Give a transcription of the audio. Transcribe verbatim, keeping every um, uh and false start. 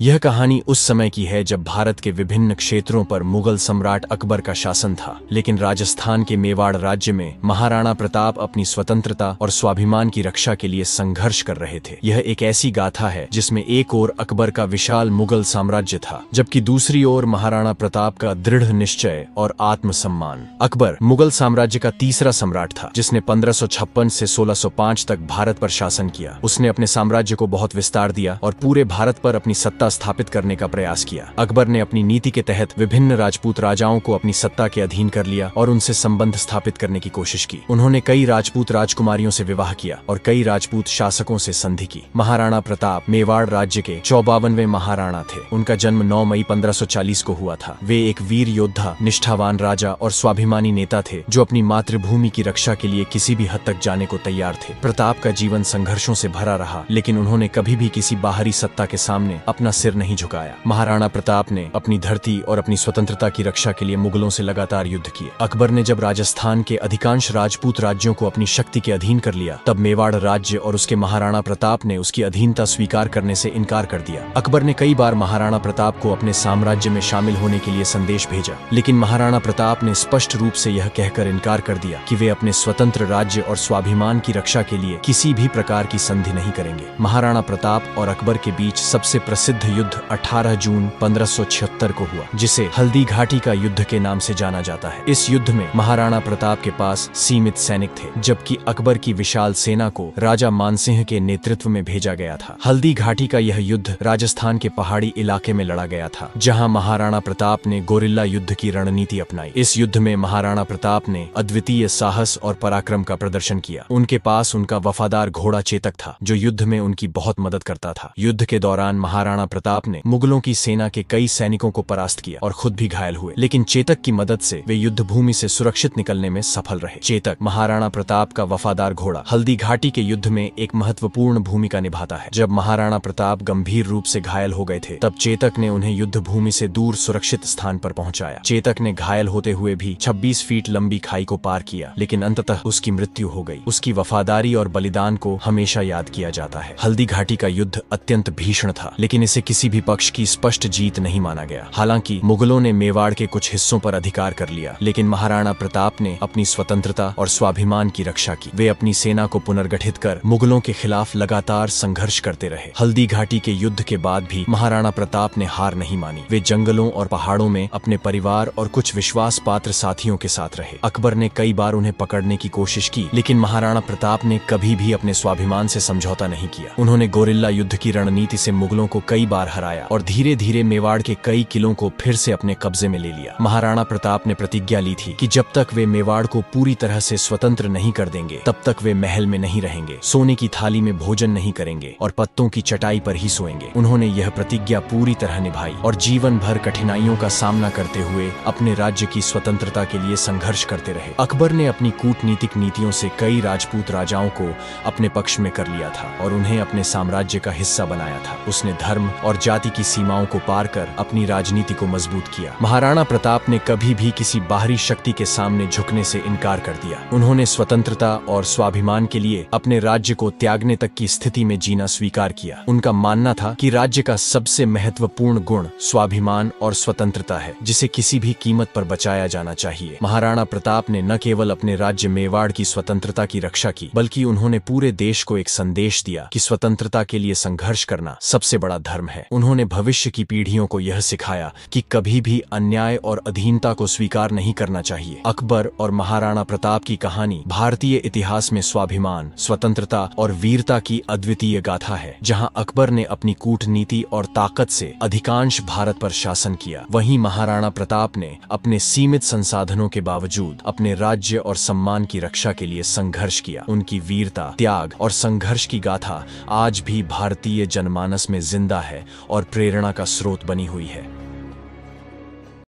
यह कहानी उस समय की है जब भारत के विभिन्न क्षेत्रों पर मुगल सम्राट अकबर का शासन था, लेकिन राजस्थान के मेवाड़ राज्य में महाराणा प्रताप अपनी स्वतंत्रता और स्वाभिमान की रक्षा के लिए संघर्ष कर रहे थे। यह एक ऐसी गाथा है जिसमें एक ओर अकबर का विशाल मुगल साम्राज्य था, जबकि दूसरी ओर महाराणा प्रताप का दृढ़ निश्चय और आत्मसम्मान। अकबर मुगल साम्राज्य का तीसरा सम्राट था जिसने पंद्रह सौ छप्पन से सोलह सौ पांच तक भारत पर शासन किया। उसने अपने साम्राज्य को बहुत विस्तार दिया और पूरे भारत पर अपनी सत्ता स्थापित करने का प्रयास किया। अकबर ने अपनी नीति के तहत विभिन्न राजपूत राजाओं को अपनी सत्ता के अधीन कर लिया और उनसे संबंध स्थापित करने की कोशिश की। उन्होंने कई राजपूत राजकुमारियों से विवाह किया और कई राजपूत शासकों से संधि की। महाराणा प्रताप मेवाड़ राज्य के चौबावनवे महाराणा थे। उनका जन्म नौ मई पंद्रह सौ चालीस को हुआ था। वे एक वीर योद्धा, निष्ठावान राजा और स्वाभिमानी नेता थे जो अपनी मातृभूमि की रक्षा के लिए किसी भी हद तक जाने को तैयार थे। प्रताप का जीवन संघर्षों से भरा रहा, लेकिन उन्होंने कभी भी किसी बाहरी सत्ता के सामने अपना सिर नहीं झुकाया। महाराणा प्रताप ने अपनी धरती और अपनी स्वतंत्रता की रक्षा के लिए मुगलों से लगातार युद्ध किए। अकबर ने जब राजस्थान के अधिकांश राजपूत राज्यों को अपनी शक्ति के अधीन कर लिया, तब मेवाड़ राज्य और उसके महाराणा प्रताप ने उसकी अधीनता स्वीकार करने से इनकार कर दिया। अकबर ने कई बार महाराणा प्रताप को अपने साम्राज्य में शामिल होने के लिए संदेश भेजा, लेकिन महाराणा प्रताप ने स्पष्ट रूप से यह कहकर इनकार कर दिया कि वे अपने स्वतंत्र राज्य और स्वाभिमान की रक्षा के लिए किसी भी प्रकार की संधि नहीं करेंगे। महाराणा प्रताप और अकबर के बीच सबसे प्रसिद्ध युद्ध अठारह जून पंद्रह सौ छिहत्तर को हुआ, जिसे हल्दी घाटी का युद्ध के नाम से जाना जाता है। इस युद्ध में महाराणा प्रताप के पास सीमित सैनिक थे, जबकि अकबर की विशाल सेना को राजा मानसिंह के नेतृत्व में भेजा गया था। हल्दी घाटी का यह युद्ध राजस्थान के पहाड़ी इलाके में लड़ा गया था, जहां महाराणा प्रताप ने गोरिल्ला युद्ध की रणनीति अपनाई। इस युद्ध में महाराणा प्रताप ने अद्वितीय साहस और पराक्रम का प्रदर्शन किया। उनके पास उनका वफादार घोड़ा चेतक था, जो युद्ध में उनकी बहुत मदद करता था। युद्ध के दौरान महाराणा प्रताप ने मुगलों की सेना के कई सैनिकों को परास्त किया और खुद भी घायल हुए, लेकिन चेतक की मदद से वे युद्ध भूमि से सुरक्षित निकलने में सफल रहे। चेतक, महाराणा प्रताप का वफादार घोड़ा, हल्दी घाटी के युद्ध में एक महत्वपूर्ण भूमिका निभाता है। जब महाराणा प्रताप गंभीर रूप से घायल हो गए थे, तब चेतक ने उन्हें युद्ध भूमि से दूर सुरक्षित स्थान पर पहुंचाया। चेतक ने घायल होते हुए भी छब्बीस फीट लंबी खाई को पार किया, लेकिन अंततः उसकी मृत्यु हो गई। उसकी वफादारी और बलिदान को हमेशा याद किया जाता है। हल्दी घाटी का युद्ध अत्यंत भीषण था, लेकिन इसे किसी भी पक्ष की स्पष्ट जीत नहीं माना गया। हालांकि मुगलों ने मेवाड़ के कुछ हिस्सों पर अधिकार कर लिया, लेकिन महाराणा प्रताप ने अपनी स्वतंत्रता और स्वाभिमान की रक्षा की। वे अपनी सेना को पुनर्गठित कर मुगलों के खिलाफ लगातार संघर्ष करते रहे। हल्दी घाटी के युद्ध के बाद भी महाराणा प्रताप ने हार नहीं मानी। वे जंगलों और पहाड़ों में अपने परिवार और कुछ विश्वास पात्र साथियों के साथ रहे। अकबर ने कई बार उन्हें पकड़ने की कोशिश की, लेकिन महाराणा प्रताप ने कभी भी अपने स्वाभिमान से समझौता नहीं किया। उन्होंने गोरिल्ला युद्ध की रणनीति से मुगलों को कई बार हराया और धीरे धीरे मेवाड़ के कई किलों को फिर से अपने कब्जे में ले लिया। महाराणा प्रताप ने प्रतिज्ञा ली थी कि जब तक वे मेवाड़ को पूरी तरह से स्वतंत्र नहीं कर देंगे, तब तक वे महल में नहीं रहेंगे, सोने की थाली में भोजन नहीं करेंगे और पत्तों की चटाई पर ही सोएंगे। उन्होंने यह प्रतिज्ञा पूरी तरह निभाई और जीवन भर कठिनाइयों का सामना करते हुए अपने राज्य की स्वतंत्रता के लिए संघर्ष करते रहे। अकबर ने अपनी कूटनीतिक नीतियों से कई राजपूत राजाओं को अपने पक्ष में कर लिया था और उन्हें अपने साम्राज्य का हिस्सा बनाया था। उसने धर्म और जाति की सीमाओं को पार कर अपनी राजनीति को मजबूत किया। महाराणा प्रताप ने कभी भी किसी बाहरी शक्ति के सामने झुकने से इनकार कर दिया। उन्होंने स्वतंत्रता और स्वाभिमान के लिए अपने राज्य को त्यागने तक की स्थिति में जीना स्वीकार किया। उनका मानना था कि राज्य का सबसे महत्वपूर्ण गुण स्वाभिमान और स्वतंत्रता है, जिसे किसी भी कीमत पर बचाया जाना चाहिए। महाराणा प्रताप ने न केवल अपने राज्य मेवाड़ की स्वतंत्रता की रक्षा की, बल्कि उन्होंने पूरे देश को एक संदेश दिया कि स्वतंत्रता के लिए संघर्ष करना सबसे बड़ा धर्म है। उन्होंने भविष्य की पीढ़ियों को यह सिखाया कि कभी भी अन्याय और अधीनता को स्वीकार नहीं करना चाहिए। अकबर और महाराणा प्रताप की कहानी भारतीय इतिहास में स्वाभिमान, स्वतंत्रता और वीरता की अद्वितीय गाथा है, जहां अकबर ने अपनी कूटनीति और ताकत से अधिकांश भारत पर शासन किया, वहीं महाराणा प्रताप ने अपने सीमित संसाधनों के बावजूद अपने राज्य और सम्मान की रक्षा के लिए संघर्ष किया। उनकी वीरता, त्याग और संघर्ष की गाथा आज भी भारतीय जनमानस में जिंदा है और प्रेरणा का स्रोत बनी हुई है।